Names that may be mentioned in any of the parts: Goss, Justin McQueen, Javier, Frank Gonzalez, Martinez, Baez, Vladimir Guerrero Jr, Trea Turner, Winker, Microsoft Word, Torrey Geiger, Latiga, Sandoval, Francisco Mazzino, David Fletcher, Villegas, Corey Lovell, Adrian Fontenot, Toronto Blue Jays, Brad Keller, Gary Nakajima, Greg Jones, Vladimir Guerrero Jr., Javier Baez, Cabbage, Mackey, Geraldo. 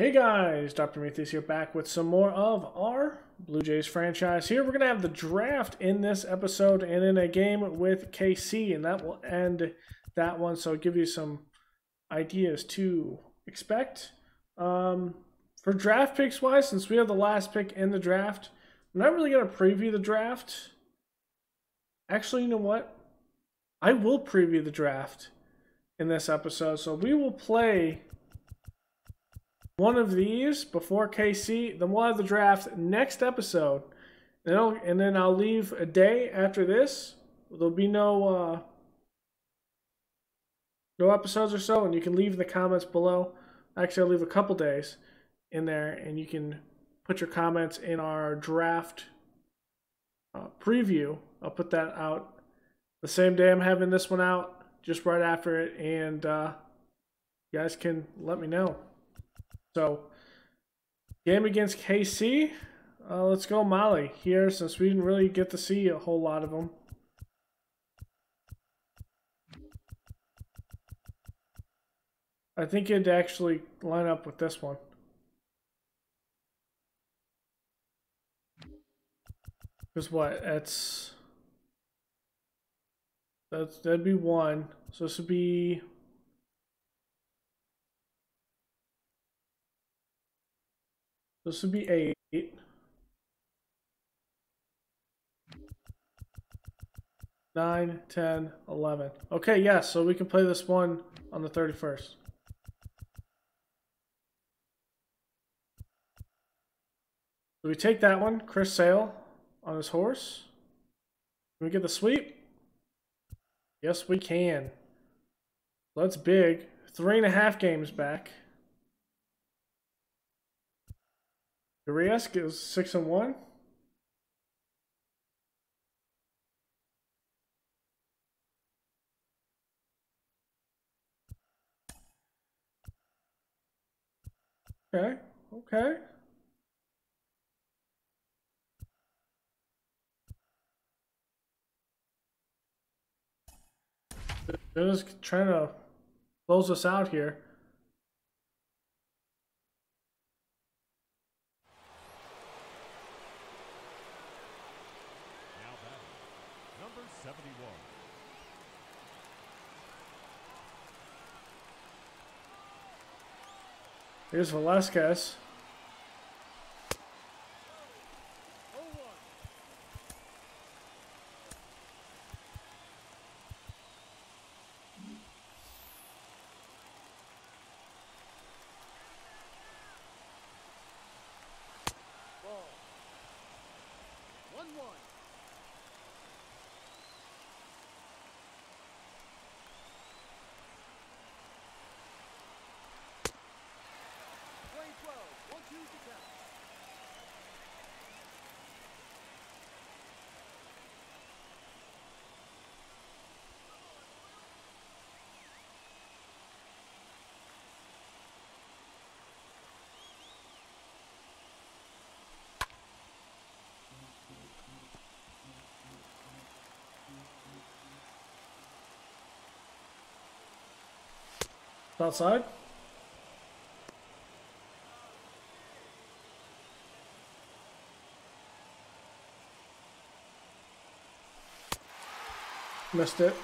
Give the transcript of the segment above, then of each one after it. Hey guys, Dr. Prometheus here, back with some more of our Blue Jays franchise. Here we're going to have the draft in this episode and in a game with KC, and that will end that one. So I'll give you some ideas to expect. For draft picks wise, since we have the last pick in the draft, I'm not really going to preview the draft. Actually, you know what? I will preview the draft in this episode. So we will play one of these before KC, then we'll have the draft next episode, and then I'll leave a day after this. There'll be no episodes or so, and you can leave in the comments below. Actually, I'll leave a couple days in there, and you can put your comments in our draft preview. I'll put that out the same day I'm having this one out, just right after it, and you guys can let me know. So, game against KC. Let's go Mahle here, since we didn't really get to see a whole lot of them. I think it'd actually line up with this one. Because what? That'd be one. So this would be... this would be 8. Nine, 10, 11. Okay, yes, yeah, so we can play this one on the 31st. So we take that one, Chris Sale on his horse. Can we get the sweep? Yes, we can. So that's big. 3.5 games back. Urias goes 6-1. Okay. They're just trying to close us out here. Here's Velasquez. Outside. Missed it.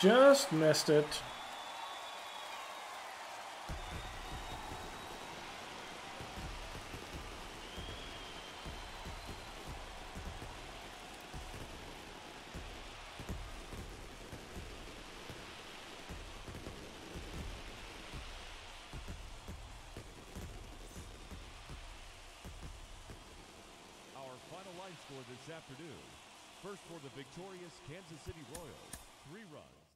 Just missed it. This afternoon, first for the victorious Kansas City Royals, 3 runs.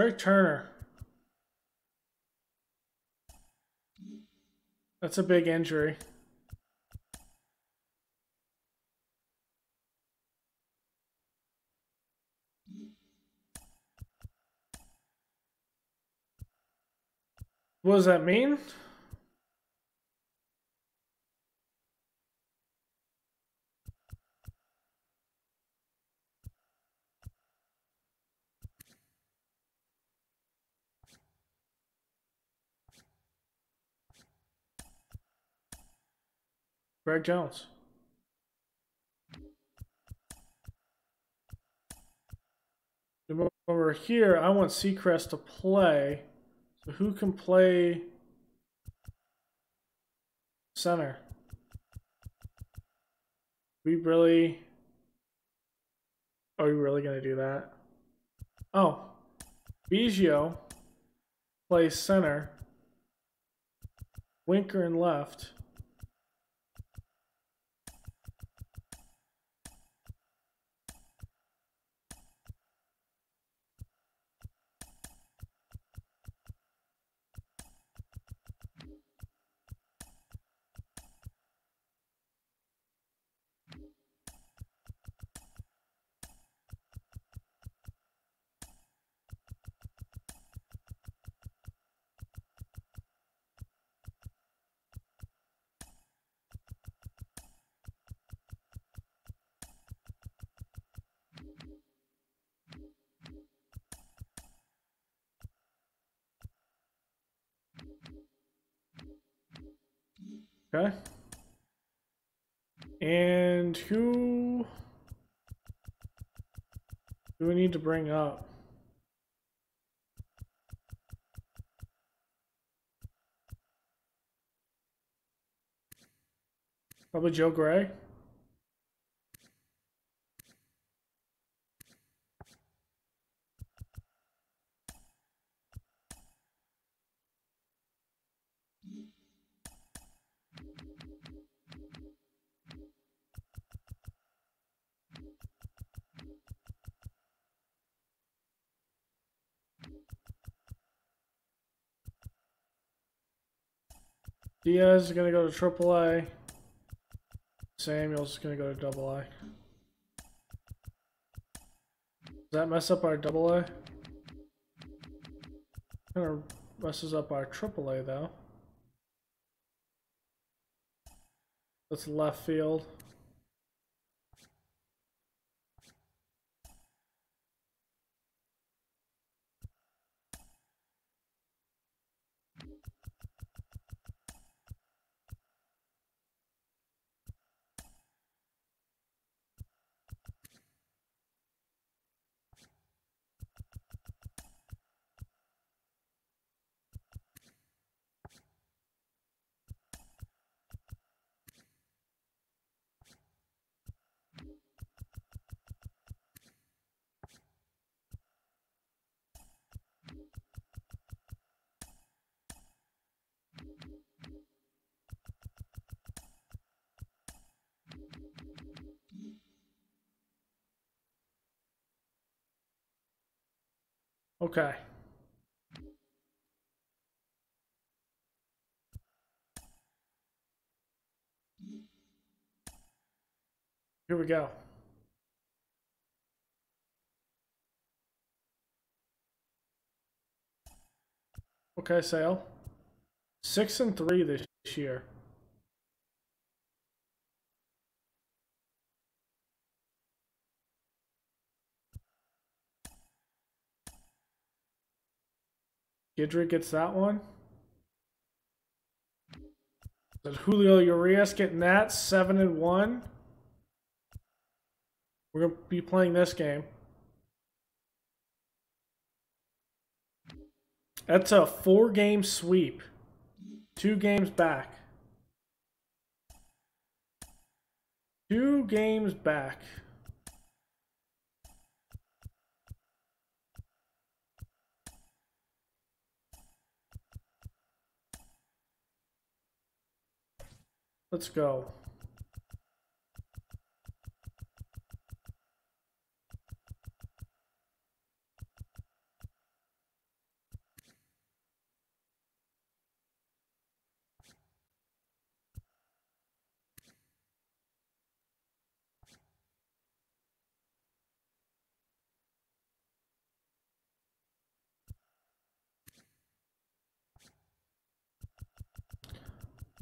Trea Turner. That's a big injury. What does that mean? Greg Jones. Over here, I want Sechrist to play. So who can play center? We really... Are we really going to do that? Oh. Biggio plays center. Winker in left. Okay. And who do we need to bring up? Probably Joe Gray. Diaz is going to go to AAA. Samuels is going to go to AA. Does that mess up our AA? Kind of messes up our AAA though. That's left field. Okay. Here we go. Okay, Sale. 6-3 this year. Gidry gets that one. Julio Urias getting that, 7-1. We're going to be playing this game. That's a 4-game sweep. 2 games back. 2 games back. Let's go.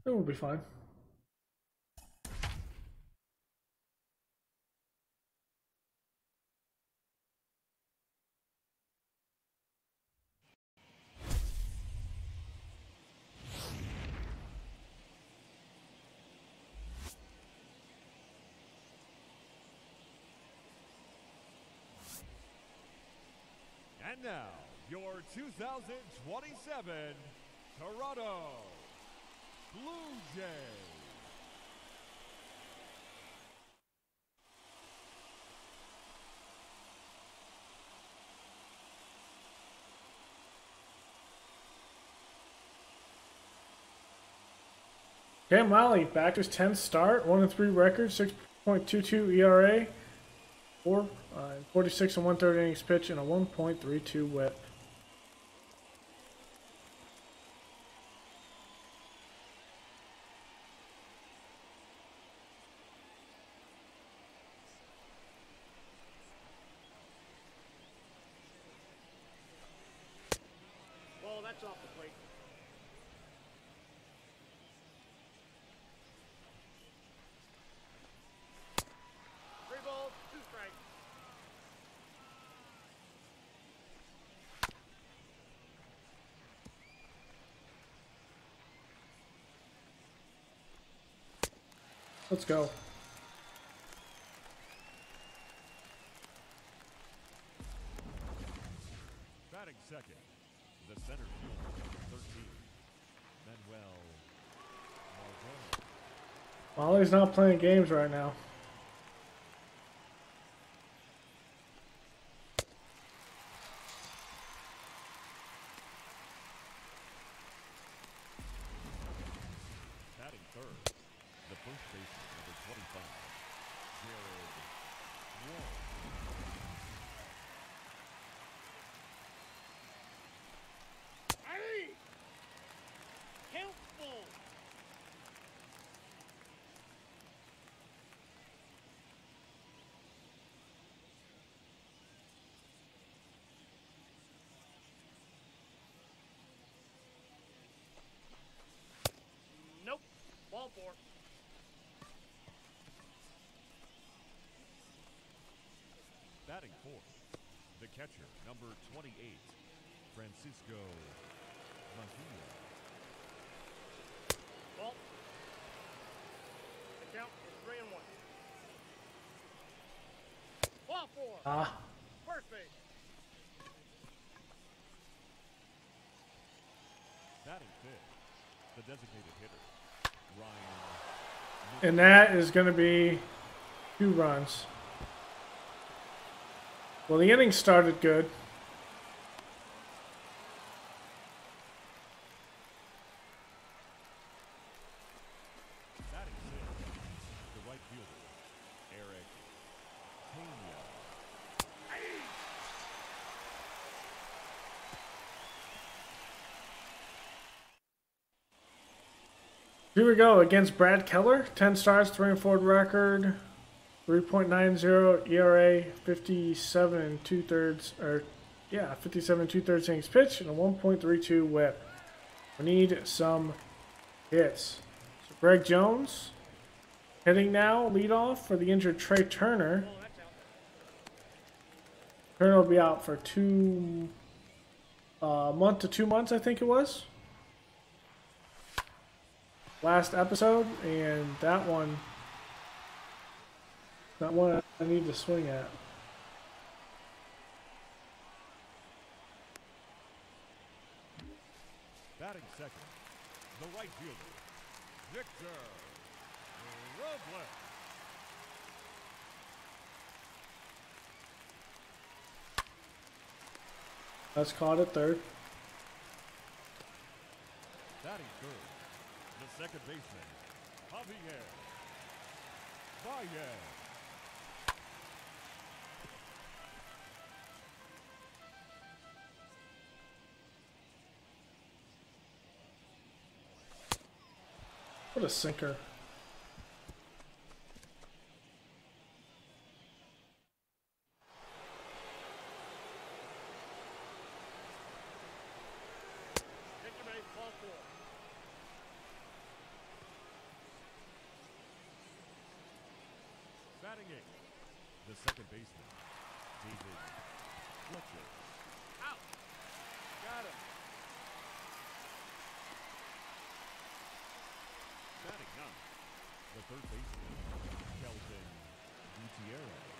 It will be fine. And now, your 2027 Toronto Blue Jays. Cam Mahle back to his 10th start, 1-3 record, 6.22 ERA, 46 and 1/3 innings pitch, and a 1.32 whip. Well, that's off the plate. Let's go. Batting second, the center fielder, 13, Manuel Margot. Mahle's not playing games right now. Ball four. Batting fourth, the catcher, number 28, Francisco Mazzino. Ball. The count is 3-1. Ball four. First base. Batting fifth, the designated hitter. And that is going to be 2 runs. Well, the inning started good. Here we go against Brad Keller, 10 starts, 3-4 record, 3.90 ERA, 57 2/3 innings pitch, and a 1.32 whip. We need some hits. So Greg Jones hitting now, leadoff for the injured Trea Turner. Turner will be out for a month to 2 months, I think it was. Last episode, and that one I need to swing at. Batting second, the right fielder, Victor Robles. That's caught at third. Batting third, the second baseman, Javier. What a sinker. The second baseman, David Fletcher. Out! Got him! Batting up, the third baseman, Kelvin Gutierrez.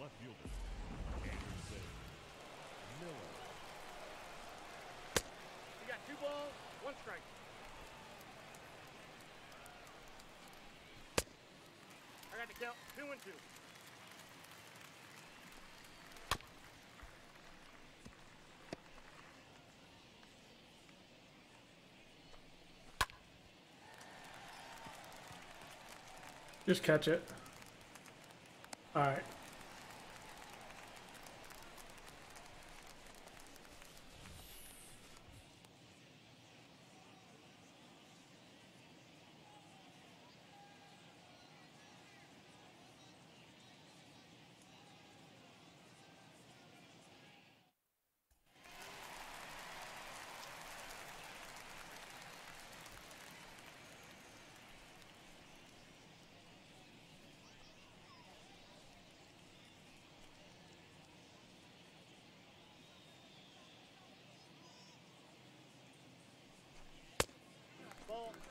left fielder. Anderson, Miller. We got 2 balls, 1 strike. I got to count 2 and 2. Just catch it. All right.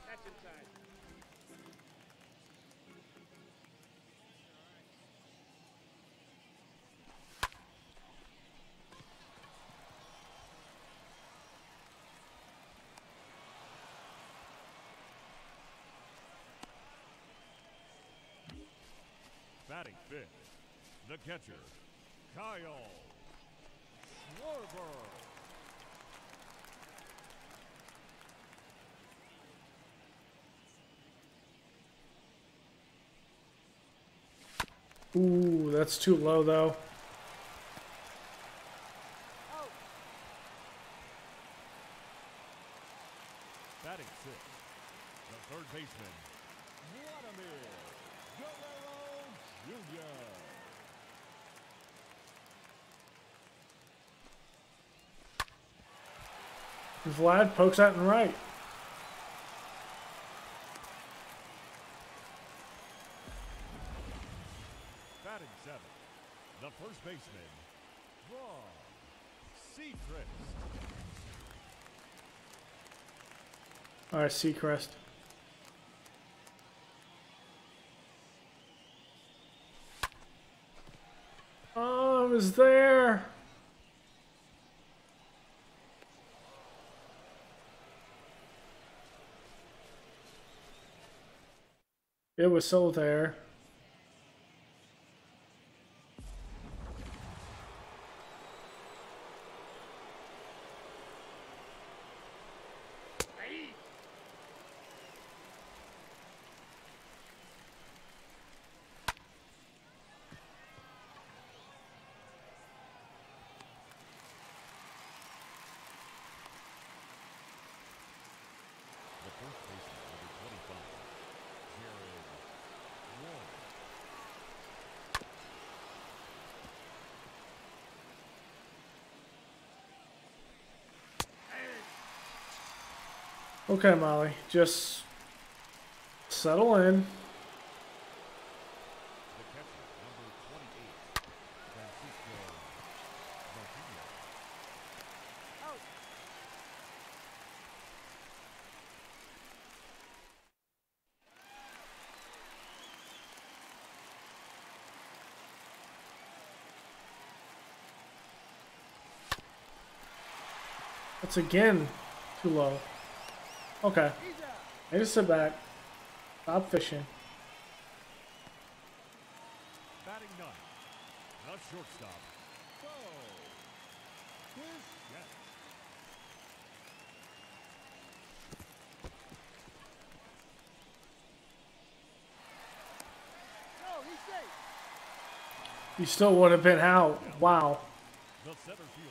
That's inside. Batting fifth, the catcher, Kyle Schwarber. Ooh, that's too low, though. Oh. Batting six, the third baseman, Vladimir Guerrero Jr. Vlad pokes out and right. First baseman, Sechrist. All right, Sechrist. Oh, it was there. It was so there. Okay, Mahle, just settle in. That's again too low. Okay, I just sit back. Stop fishing. Batting none. The shortstop. Go. Chris Sale. No, he's safe. He still would have been out. Wow. The center fielder.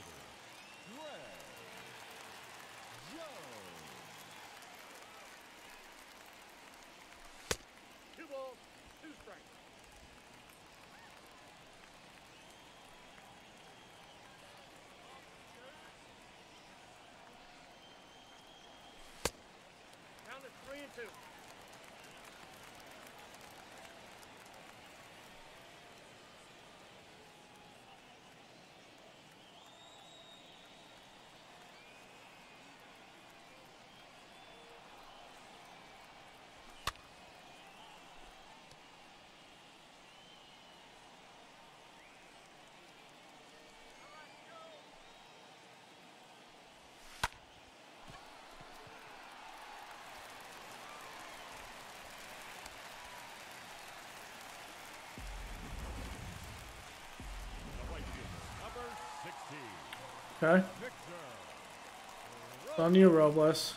Okay. It's on you, Robles.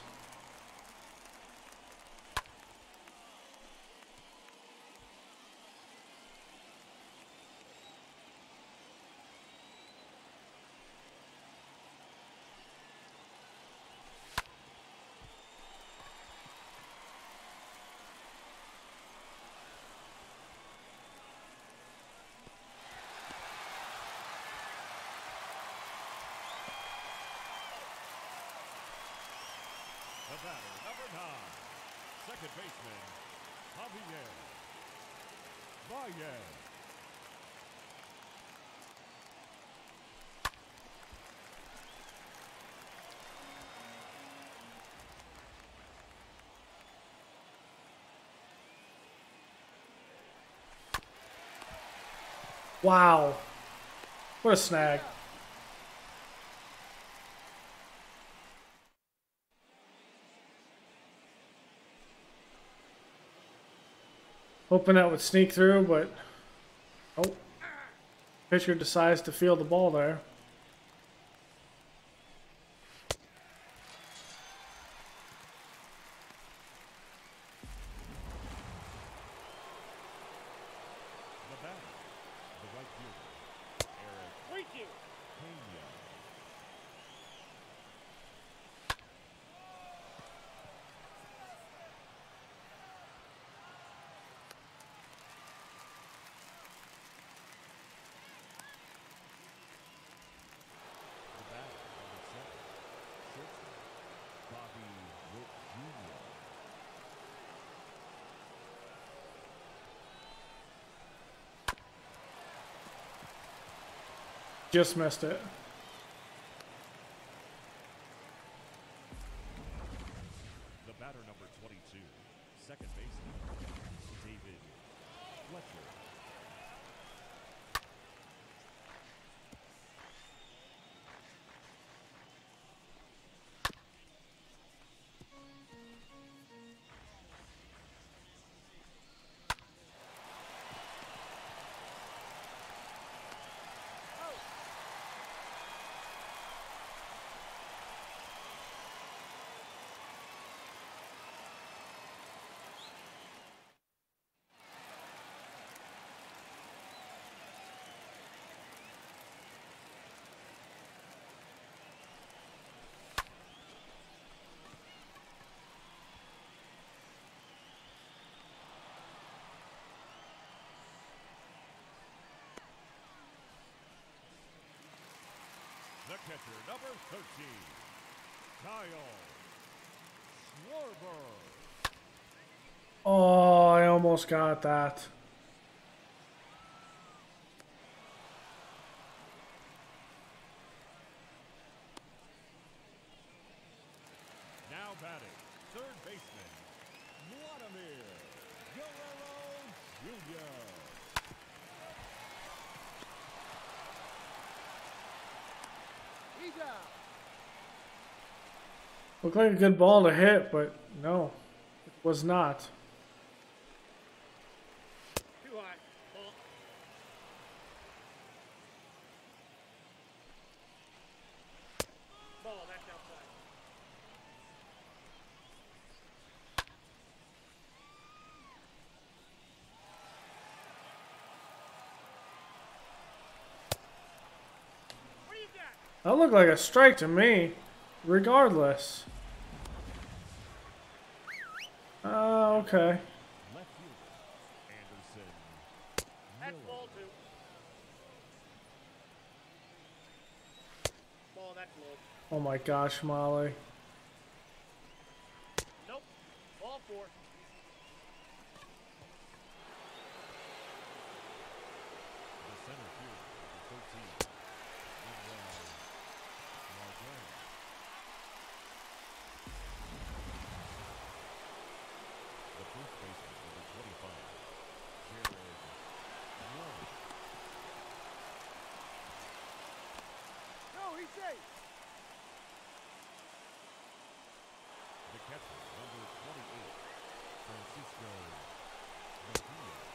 Second baseman, Javier. Baez. Wow. What a snag. Hoping that would sneak through, but oh, pitcher decides to field the ball there. Just missed it. The batter, number 22, second baseman, David Fletcher. The catcher, number 13, Kyle Schwarber. Oh, I almost got that. Now batting, third baseman, Vladimir Guerrero Jr. Looked like a good ball to hit, but no, it was not. Too high. Ball. Ball, that's outside. What do you got? That looked like a strike to me. Regardless. Okay. That's ball two. Ball, that's low. Oh my gosh, Mahle. Nope. Ball four. The center field, 13.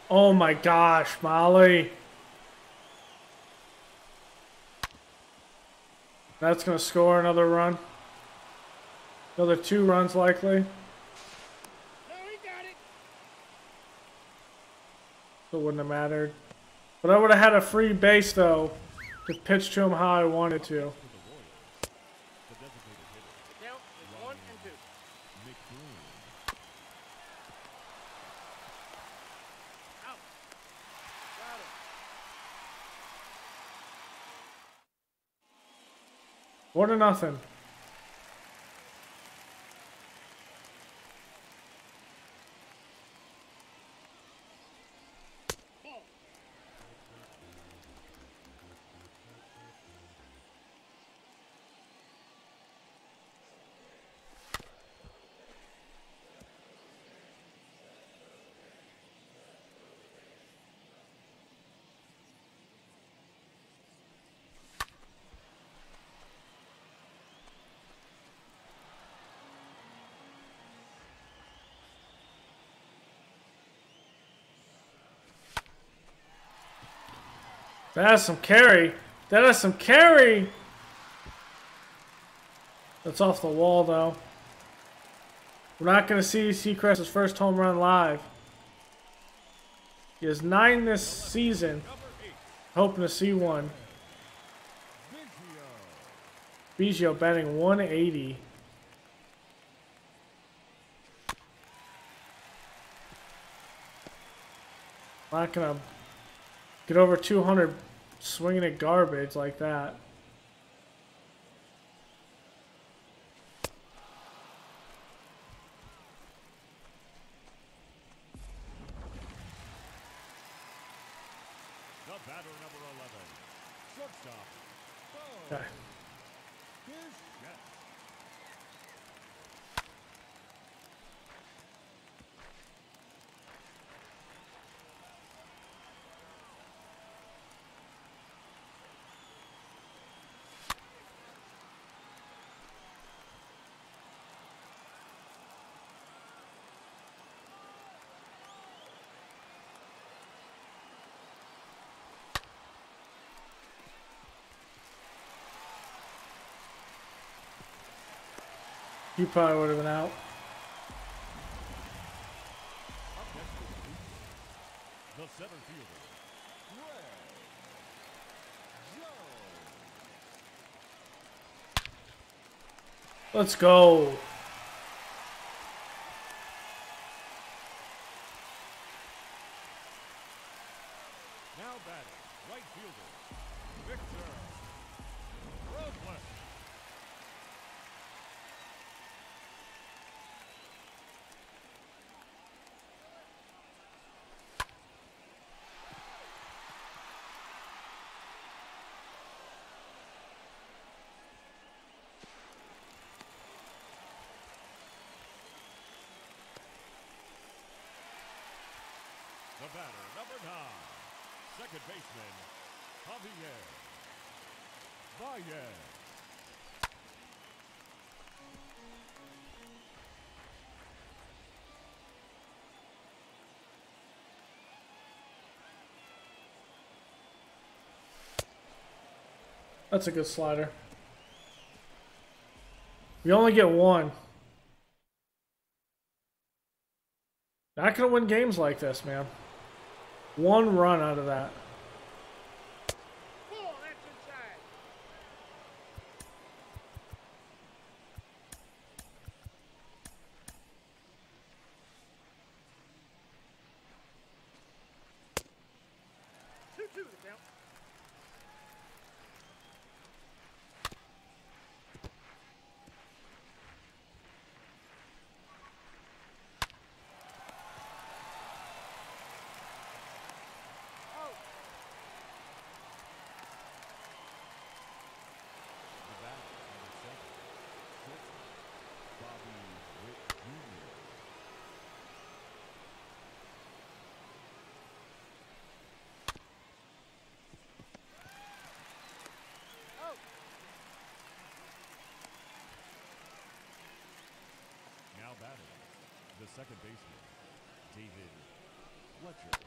Oh my gosh, Mahle. That's going to score another run. Another 2 runs likely. It wouldn't have mattered. But I would have had a free base, though, to pitch to him how I wanted to. One to nothing. That has some carry. That has some carry. That's off the wall, though. We're not going to see Sechrist's first home run live. He has 9 this season. Hoping to see one. Biggio batting 180. Not going to get over 200 swinging at garbage like that. The batter, number 11. Shortstop. Okay. You probably would have been out. The center fielder, Greg Jones. Let's go. Now batting, right fielder, Victor Robles. The batter, number 9, second baseman, Javier. Baez. That's a good slider. We only get one. Not gonna win games like this, man. 1 run out of that. Oh, that's inside. Two to count. The second baseman, David Fletcher.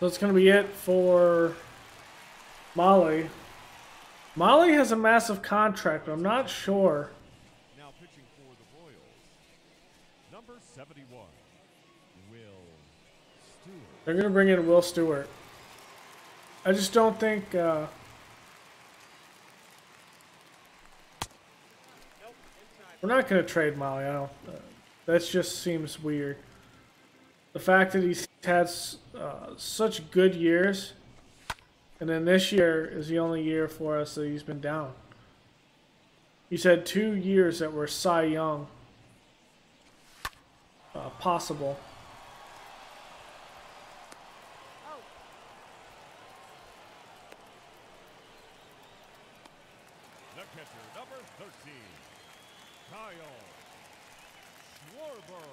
That's going to be it for Mahle. Mahle has a massive contract, but I'm not sure. Now pitching for the Royals, number 71, Will Stewart. They're going to bring in Will Stewart. I just don't think... we're not going to trade Mahle. I don't. That just seems weird. The fact that he's had such good years, and then this year is the only year for us that he's been down. He's had 2 years that were Cy Young possible. The catcher, number 13, Kyle Schwarber.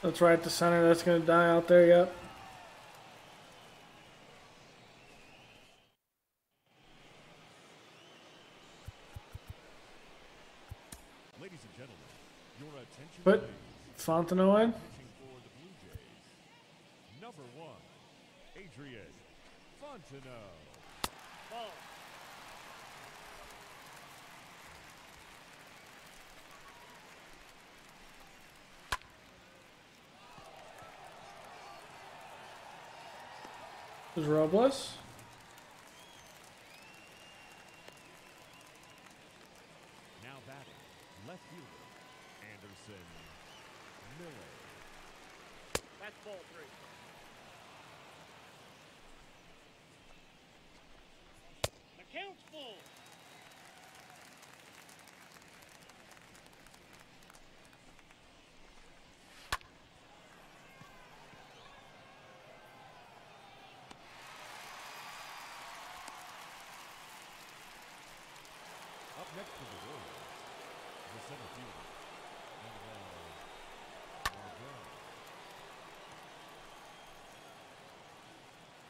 That's right, the center that's going to die out there, yep. Ladies and gentlemen, your attention. Put Fontenot in. For the Blue Jays, number one, Adrian Fontenot. Ball. Robles. Now batting, left fielder, Anderson Miller. That's ball three. The count's full. Next to the road, the center field, ladies and gentlemen,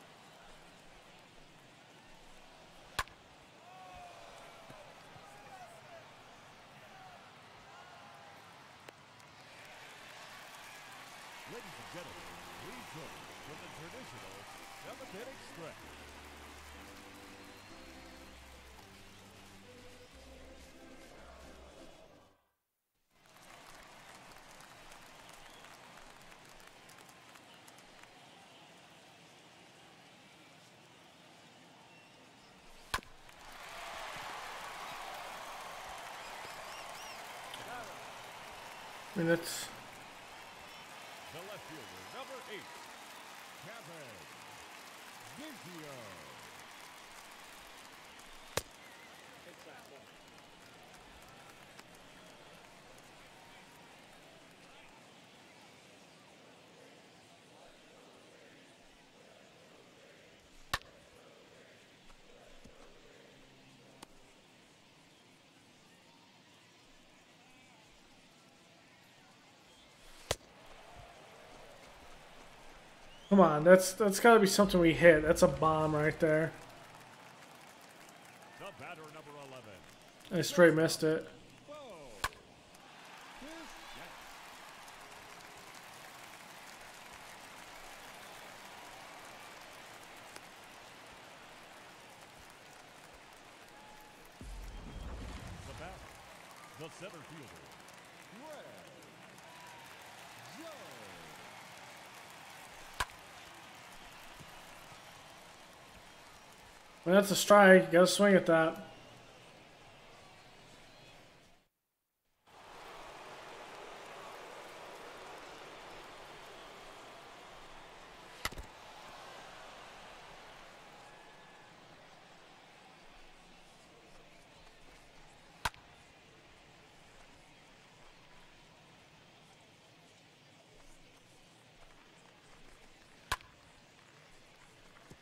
please join us for the traditional Democratic stretch. Minutes. The left fielder, number 8, Cavan Biggio. Come on, that's got to be something we hit. That's a bomb right there. The batter, number 11. I straight missed it. The batter, the center fielder, Greg Jones. When that's a strike, you gotta swing at that.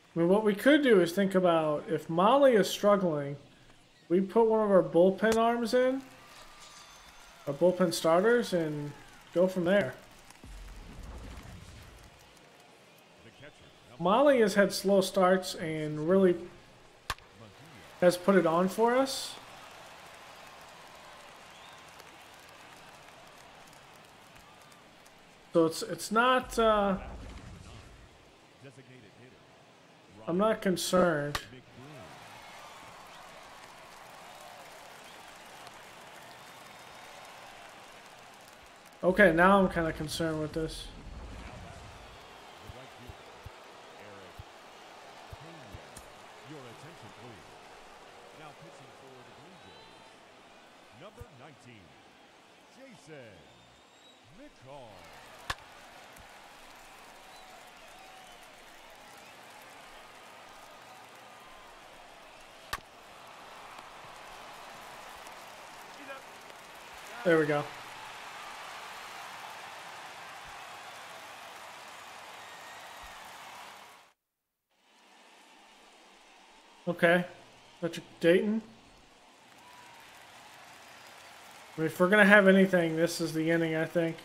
I mean, what we could do is think about if Mahle is struggling, we put one of our bullpen arms in, our bullpen starters, and go from there. Mahle has had slow starts and really has put it on for us. So it's not, I'm not concerned. Okay, now I'm kind of concerned with this. There we go. Okay, Patrick Dayton. I mean, if we're gonna have anything, this is the inning, I think.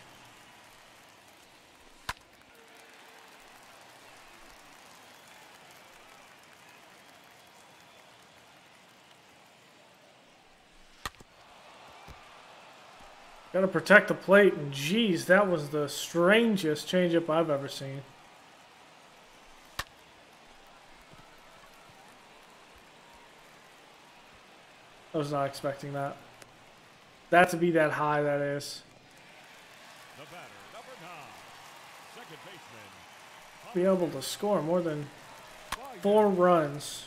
Gotta protect the plate, and geez, that was the strangest changeup I've ever seen. I was not expecting that. That to be that high, that is. The batter, number 9, second baseman. Be able to score more than 4 runs.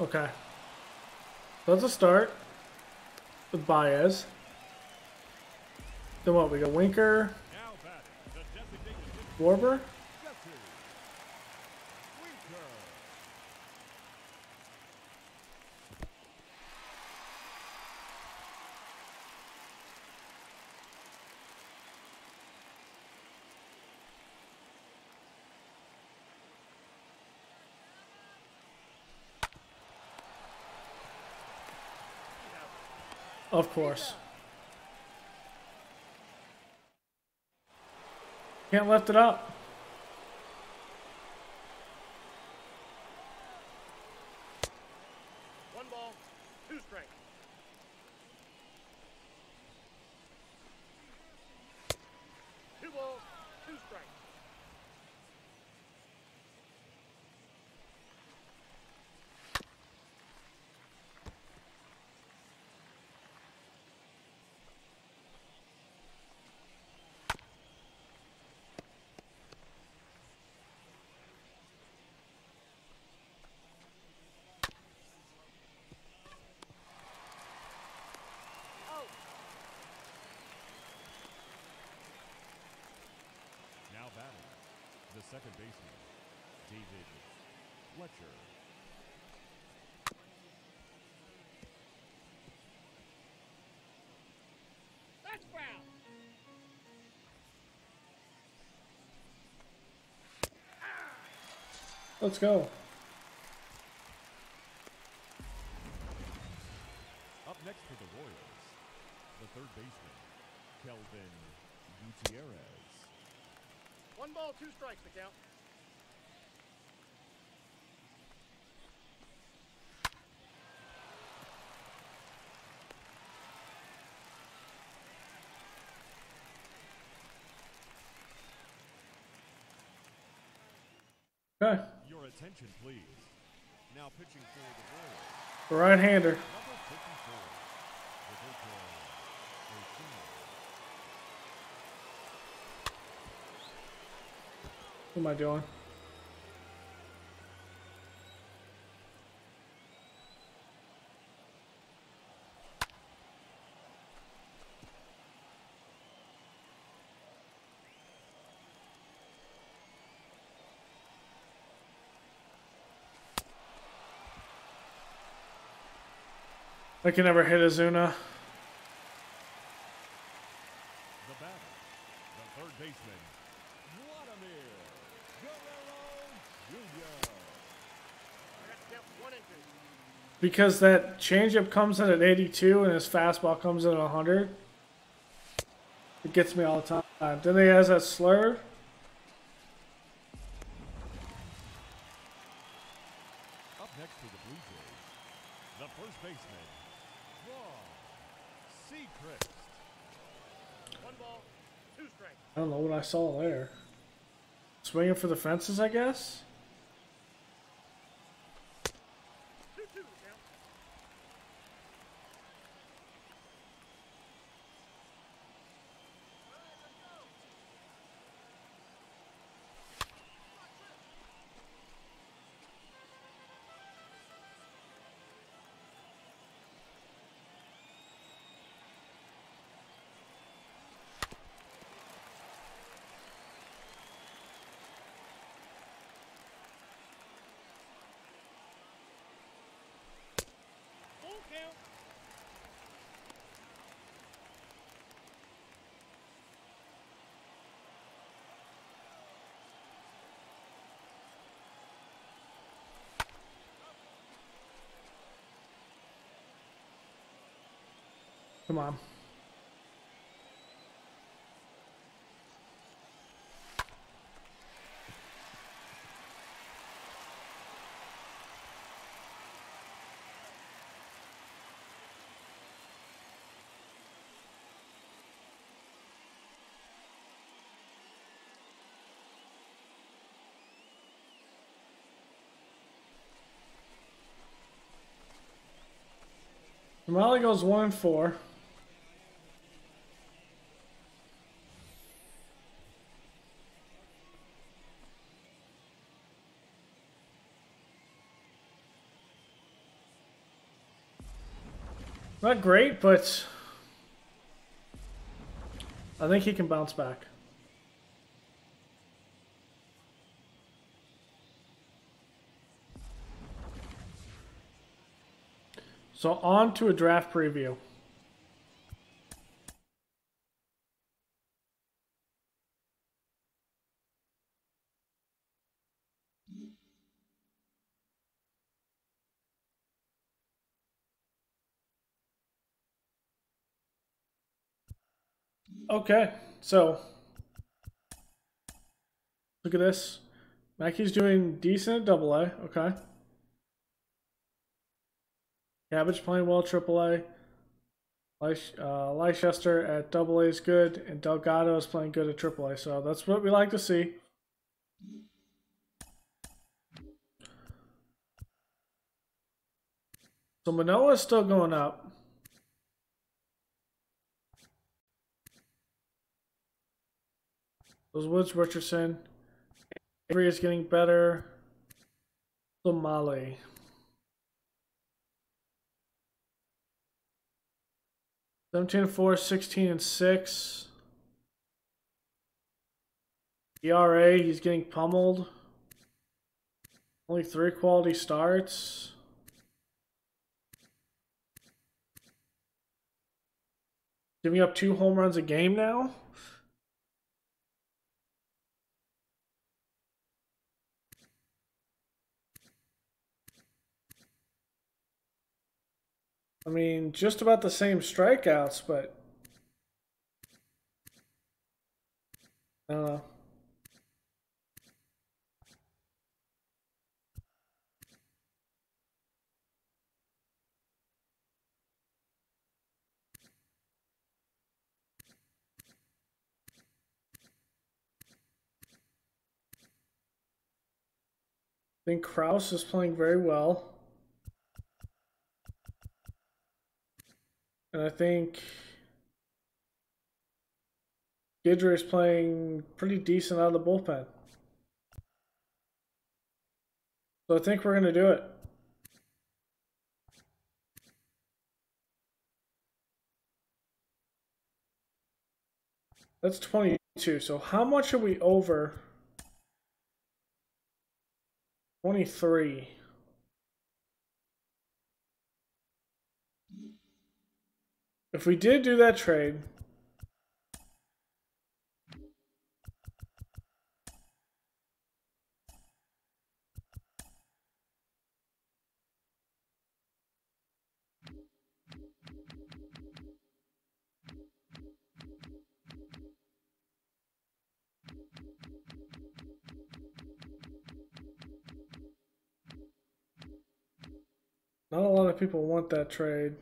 Okay, let's start with Baez. Then what? We got Winker, Schwarber. Of course. Can't lift it up. One ball, 2 strikes. Two balls, 2 strikes. Second baseman, David Fletcher. That's Krause. Let's go. Up next for the Royals, the third baseman, Kelvin Gutierrez. One ball, 2 strikes, the count. Okay. Your attention, please. Now pitching for the Royals. Right-hander. What am I doing? I can never hit Ozuna. The batter, the third baseman, Vladimir Guerrero Jr. Because that changeup comes in at 82 and his fastball comes in at 100. It gets me all the time. Then he has that slur. Up next to the Blue Jays, the first baseman. Sechrist. 1 ball, 2 strikes. I don't know what I saw there. Swinging for the fences, I guess. 2-2 count. Come on. Mahle goes 1-4. Not great, but I think he can bounce back. So on to a draft preview. Okay, so look at this. Mackey's doing decent at Double-A. Okay. Cabbage playing well, Triple-A. Leicester at Double-A is good, and Delgado is playing good at Triple-A. So that's what we like to see. So Manoah is still going up. Those Woods Richardson. Avery is getting better. So Mahle. .724, 16-6. ERA, he's getting pummeled. Only 3 quality starts. Giving up 2 home runs a game now. I mean, just about the same strikeouts, but I don't know. I think Krause is playing very well. And I think Gidry is playing pretty decent out of the bullpen. So I think we're going to do it. That's 22. So how much are we over? 23. If we did do that trade, not a lot of people want that trade.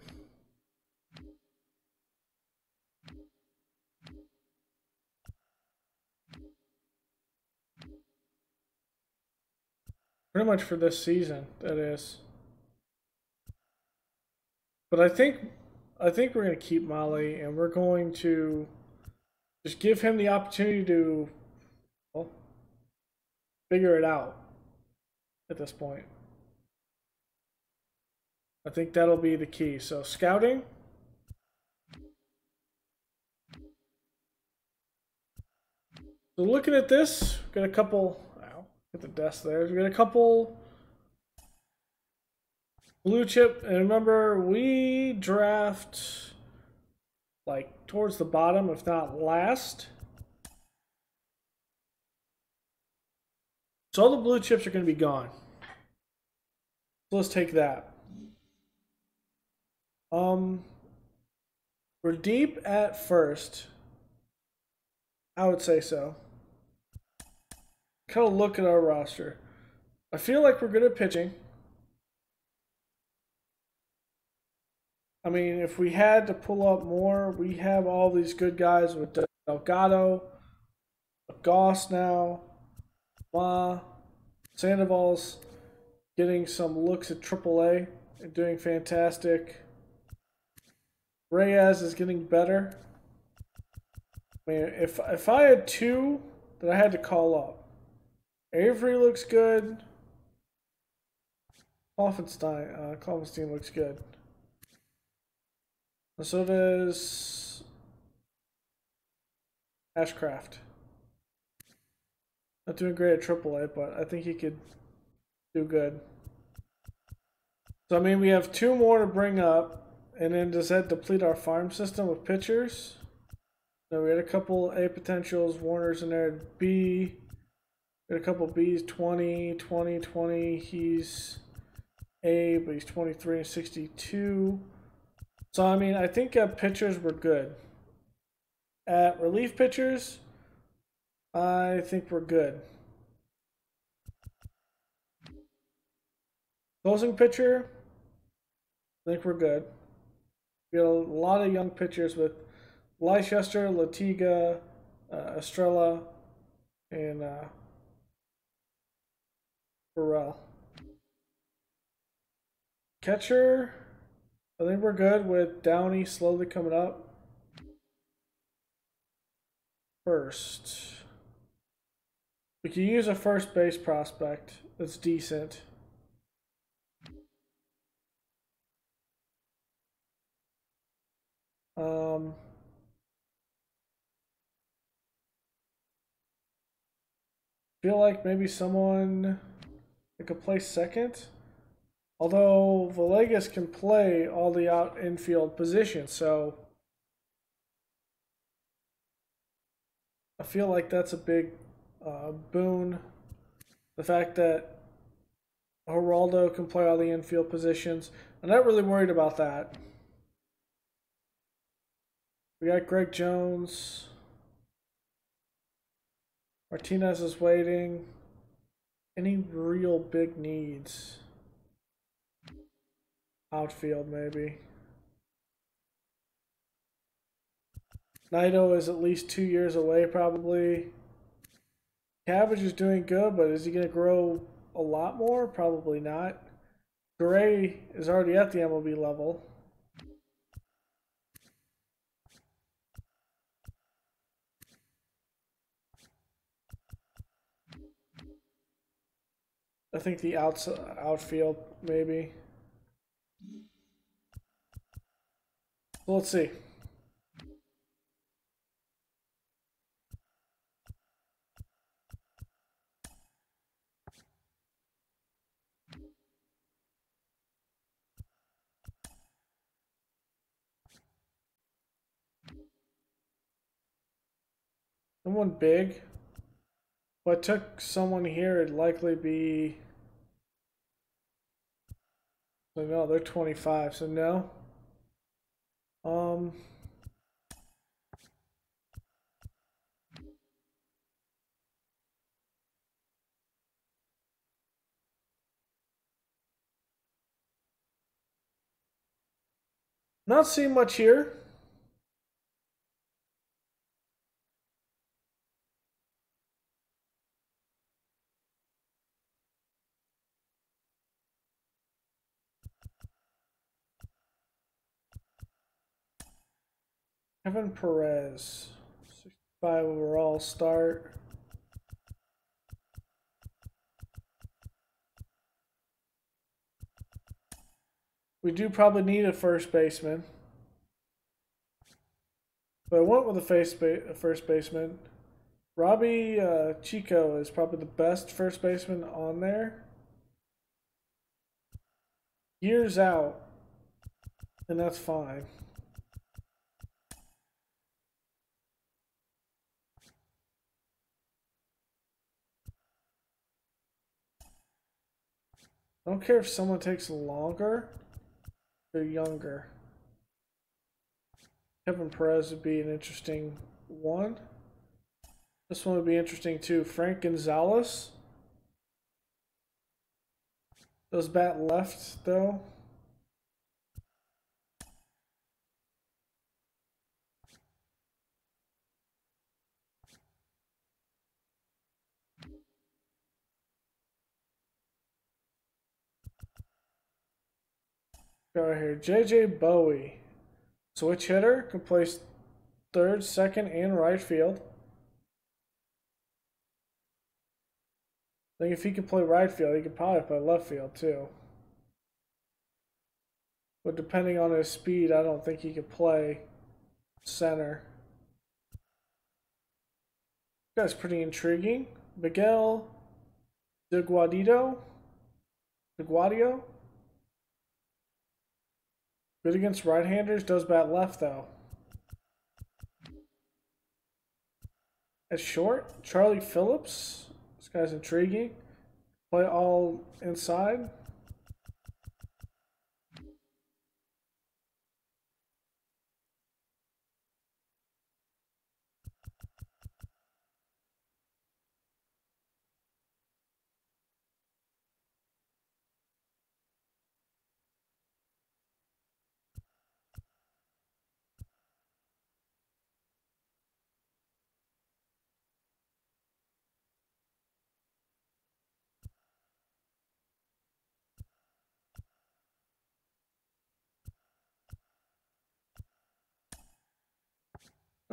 Pretty much for this season, that is. But I think we're going to keep Mahle, and we're going to just give him the opportunity to, well, figure it out at this point. I think that'll be the key. So scouting. So looking at this, got a couple. Ow, get the desk there. We got a couple blue chip, and remember we draft like towards the bottom, if not last. So all the blue chips are going to be gone. So let's take that. We're deep at first. I would say so. Kind of look at our roster. I feel like we're good at pitching. I mean, if we had to pull up more, we have all these good guys with Delgado, Goss now, Ma, Sandoval's getting some looks at AAA and doing fantastic. Reyes is getting better. I mean, if I had two that I had to call up, Avery looks good. Klopfenstein looks good. And so does Ashcraft. Not doing great at AAA, but I think he could do good. So I mean, we have two more to bring up. And then does that deplete our farm system with pitchers? So we had a couple A potentials, Warner's in there, B. We had a couple B's, 20. He's A, but he's 23 and 62. So, I mean, I think at pitchers we're good. At relief pitchers, I think we're good. Closing pitcher, I think we're good. We got a lot of young pitchers with Leicester, Latiga, Estrella, and Burrell. Catcher, I think we're good with Downey slowly coming up. First. We can use a first base prospect that's decent. Feel like maybe someone that could play second, although Villegas can play all the out infield positions, so I feel like that's a big boon. The fact that Geraldo can play all the infield positions, I'm not really worried about that. We got Greg Jones. Martinez is waiting. Any real big needs? Outfield, maybe. Naito is at least 2 years away, probably. Cabbage is doing good, but is he going to grow a lot more? Probably not. Gray is already at the MLB level. I think the outfield, maybe. Well, let's see. Someone big. If I took someone here, it'd likely be... So no, they're 25, so no. Not seeing much here. Kevin Perez, 65 overall start. We do probably need a first baseman. But I went with a first baseman. Robbie Chico is probably the best first baseman on there. Years out, and that's fine. I don't care if someone takes longer, they're younger. Kevin Perez would be an interesting one. This one would be interesting too. Frank Gonzalez does bat left though. Go right here. JJ Bowie. Switch hitter. Can play third, second, and right field. I think if he could play right field, he could probably play left field too. But depending on his speed, I don't think he could play center. This guy's pretty intriguing. Miguel DeGuadio. Good against right-handers, does bat left though. At short, Charlie Phillips. This guy's intriguing. Play all inside.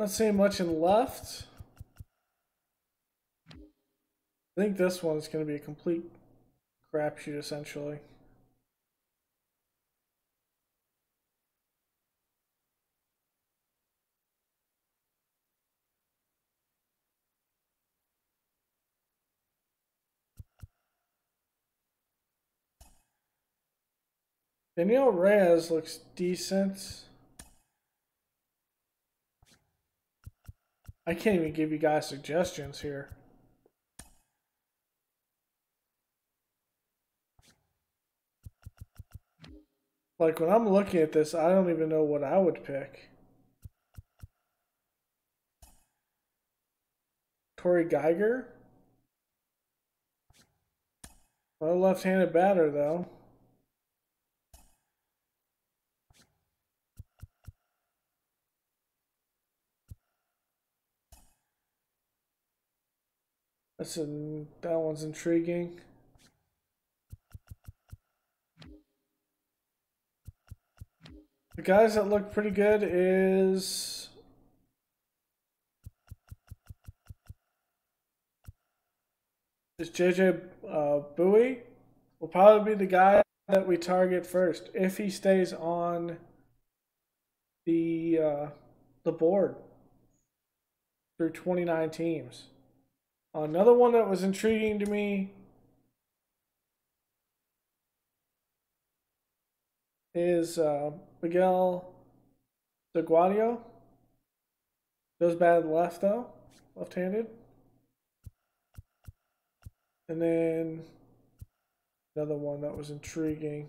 Not seeing much in left. I think this one's going to be a complete crapshoot, essentially. Daniel Reyes looks decent. I can't even give you guys suggestions here. Like, when I'm looking at this, I don't even know what I would pick. Torrey Geiger? No left-handed batter, though. That one's intriguing. The guys that look pretty good is JJ Bowie, will probably be the guy that we target first if he stays on the board through 29 teams. Another one that was intriguing to me is Miguel DeGuadio. Goes bad left, though, left-handed. And then another one that was intriguing.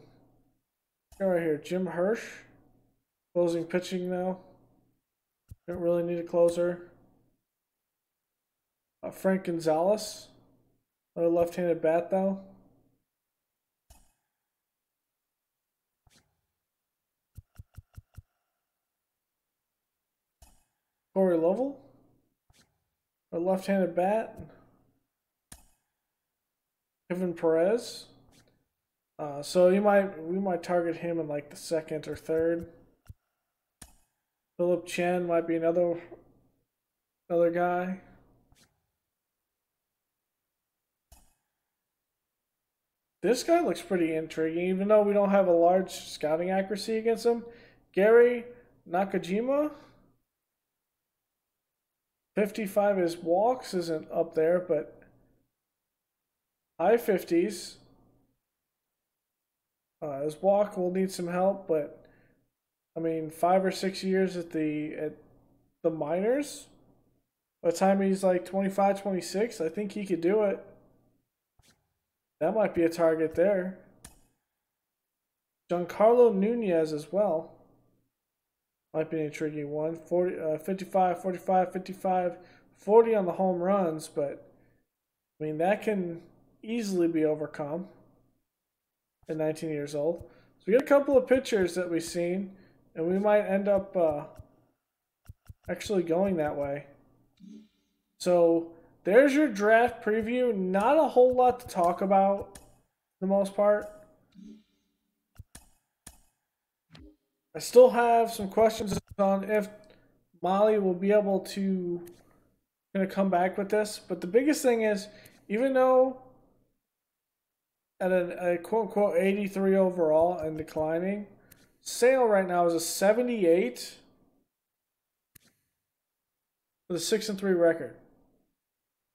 Right here, Jim Hirsch. Closing pitching now. Don't really need a closer. Frank Gonzalez. Another left-handed bat, though. Corey Lovell, a left-handed bat. Kevin Perez. So we might target him in like the second or third. Philip Chen might be another guy. This guy looks pretty intriguing, even though we don't have a large scouting accuracy against him. Gary Nakajima. 55 his walks isn't up there, but high 50s. His walk will need some help, but I mean 5 or 6 years at the minors. By the time he's like 25, 26, I think he could do it. That might be a target there. Giancarlo Nunez as well. Might be an intriguing one. 55, 45, 55, 40 on the home runs, but I mean, that can easily be overcome at 19 years old. So we got a couple of pitchers that we've seen, and we might end up actually going that way. So there's your draft preview. Not a whole lot to talk about for the most part. I still have some questions on if Mahle will be able to come back with this. But the biggest thing is, even though at a quote-unquote 83 overall and declining, Sale right now is a 78 with a 6-3 record.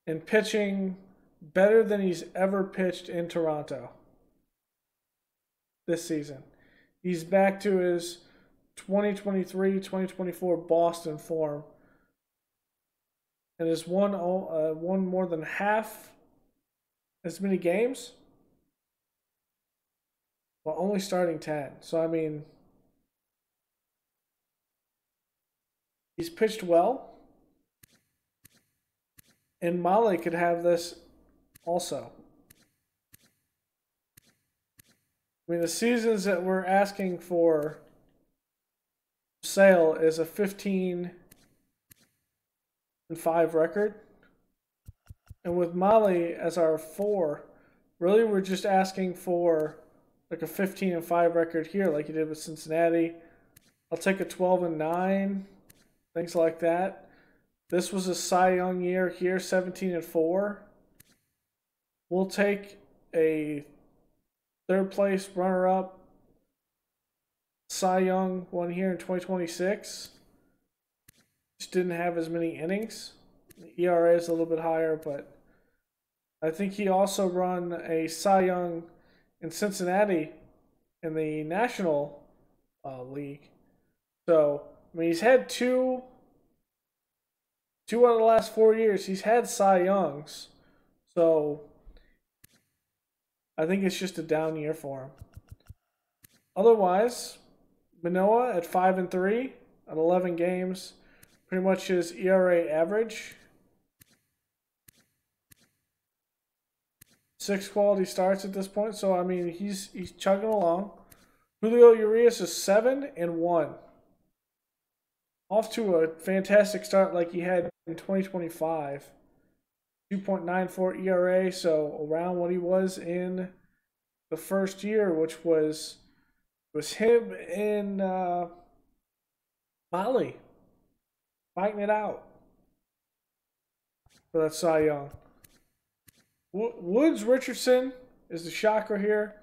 And pitching better than he's ever pitched in Toronto this season. He's back to his 2023-2024 Boston form, and has won more than half as many games, while only starting 10. So I mean, he's pitched well, and Mahle could have this also. I mean, the seasons that we're asking for Sale is a 15-5 record. And with Mahle as our 4, really we're just asking for like a 15-5 record here, like you did with Cincinnati. I'll take a 12-9, things like that. This was a Cy Young year here, 17-4. We'll take a third place runner up Cy Young won here in 2026. Just didn't have as many innings. The ERA is a little bit higher, but I think he also won a Cy Young in Cincinnati in the National League. So, I mean, he's had two out of the last 4 years. He's had Cy Youngs. So, I think it's just a down year for him. Otherwise, Manoah at 5-3 at 11 games, pretty much his ERA average. 6 quality starts at this point, so I mean he's chugging along. Julio Urias is 7-1, off to a fantastic start like he had in 2025. 2.94 ERA, so around what he was in the first year, which was him and Mahle fighting it out. So that's Cy Young. Woods Richardson is the shocker here.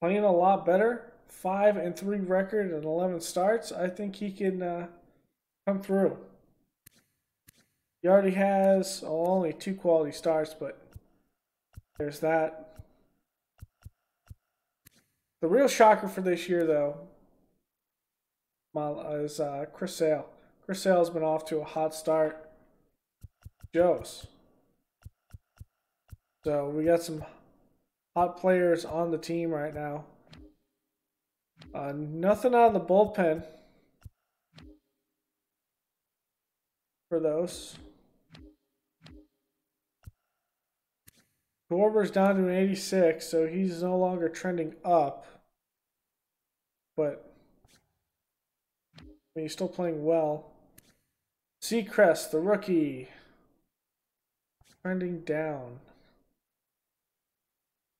Playing a lot better. 5-3 record and 11 starts. I think he can come through. He already has only 2 quality starts, but there's that. The real shocker for this year, though, is Chris Sale. Chris Sale's been off to a hot start. Joe's. So we got some hot players on the team right now. Nothing out of the bullpen for those. Schwarber's down to an 86, so he's no longer trending up. But I mean, he's still playing well. Sechrist, the rookie, trending down.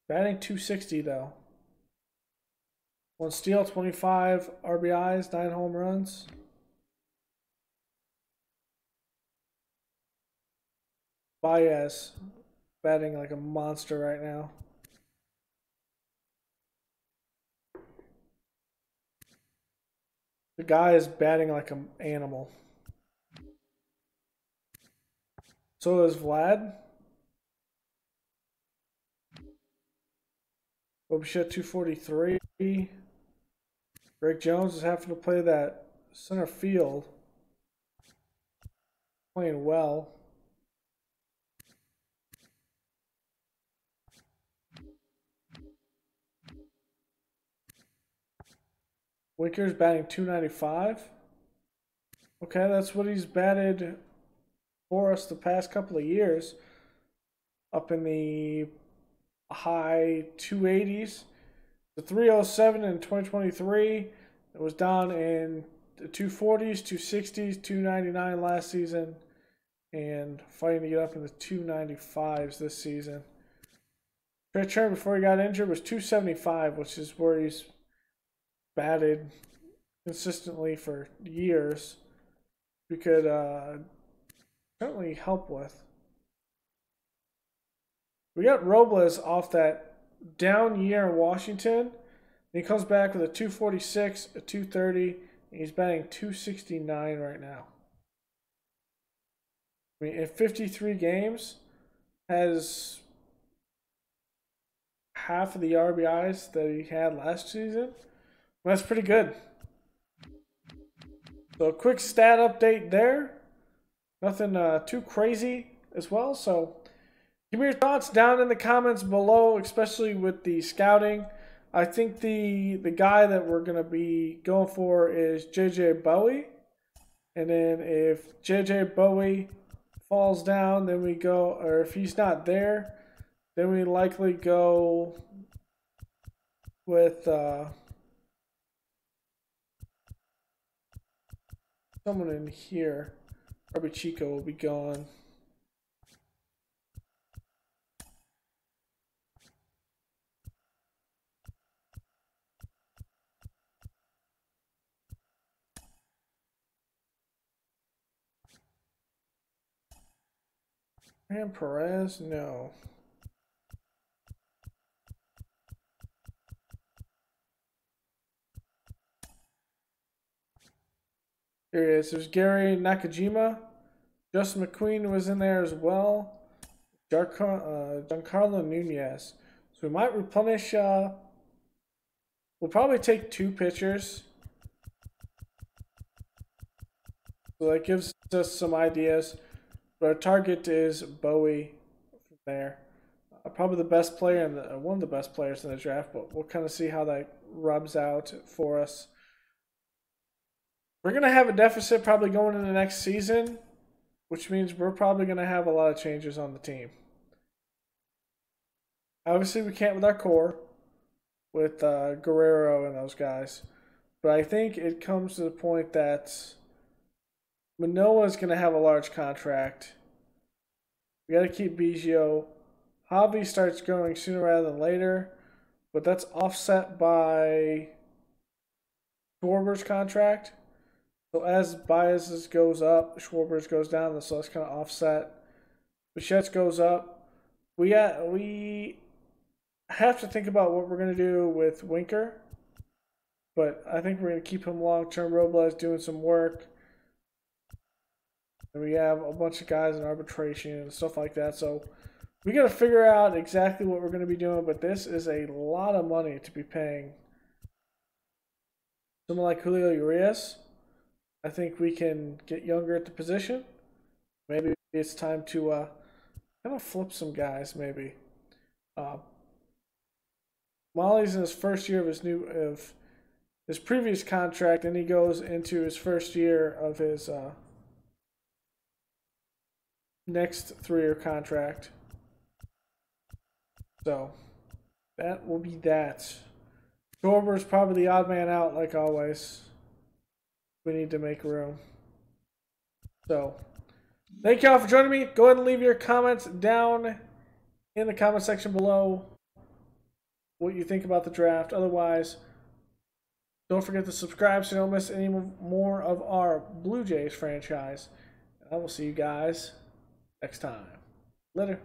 Batting 260 though. 1 steal, 25 RBIs, 9 home runs. Baez batting like a monster right now. The guy is batting like an animal. So is Vlad. Bobichet 243. Greg Jones is having to play that center field. Playing well. Winker's batting 295. Okay, that's what he's batted for us the past couple of years. Up in the high 280s. The 307 in 2023. It was down in the 240s, 260s, 299 last season. And fighting to get up in the 295s this season. Trea Turner, before he got injured, was 275, which is where he's batted consistently for years. We could certainly help with. We got Robles off that down year in Washington. And he comes back with a 246, a 230, and he's batting 269 right now. I mean, in 53 games, has half of the RBIs that he had last season. That's pretty good. So a quick stat update there. Nothing too crazy as well. So give me your thoughts down in the comments below, especially with the scouting. I think the guy that we're going to be going for is JJ Bowie. And then if JJ Bowie falls down, then we go, or if he's not there, then we likely go with someone in here. Probably Chico will be gone. And Perez, no. Here he is. There's Gary Nakajima. Justin McQueen was in there as well. Giancarlo Nunez. So we might replenish. We'll probably take 2 pitchers. So that gives us some ideas. But our target is Bowie from there. Probably the best player, and one of the best players in the draft. But we'll kind of see how that rubs out for us. We're going to have a deficit probably going into the next season, which means we're probably going to have a lot of changes on the team. Obviously, we can't with our core, with Guerrero and those guys. But I think it comes to the point that Manoah is going to have a large contract. We got to keep Biggio. Javi starts going sooner rather than later, but that's offset by Schwarber's contract. So as Baez's goes up, Schwarber's goes down, so that's kind of offset. Bichette's goes up. We have to think about what we're going to do with Winker, but I think we're going to keep him long-term. Robles doing some work. And we have a bunch of guys in arbitration and stuff like that. So we got to figure out exactly what we're going to be doing, but this is a lot of money to be paying. Someone like Julio Urias, I think we can get younger at the position. Maybe it's time to kind of flip some guys, maybe. Mahle's in his first year of his previous contract, and he goes into his first year of his next three-year contract. So that will be that. Schwarber's probably the odd man out, like always. We need to make room. So thank y'all for joining me. Go ahead and leave your comments down in the comment section below what you think about the draft. Otherwise, don't forget to subscribe so you don't miss any more of our Blue Jays franchise. I will see you guys next time. Later.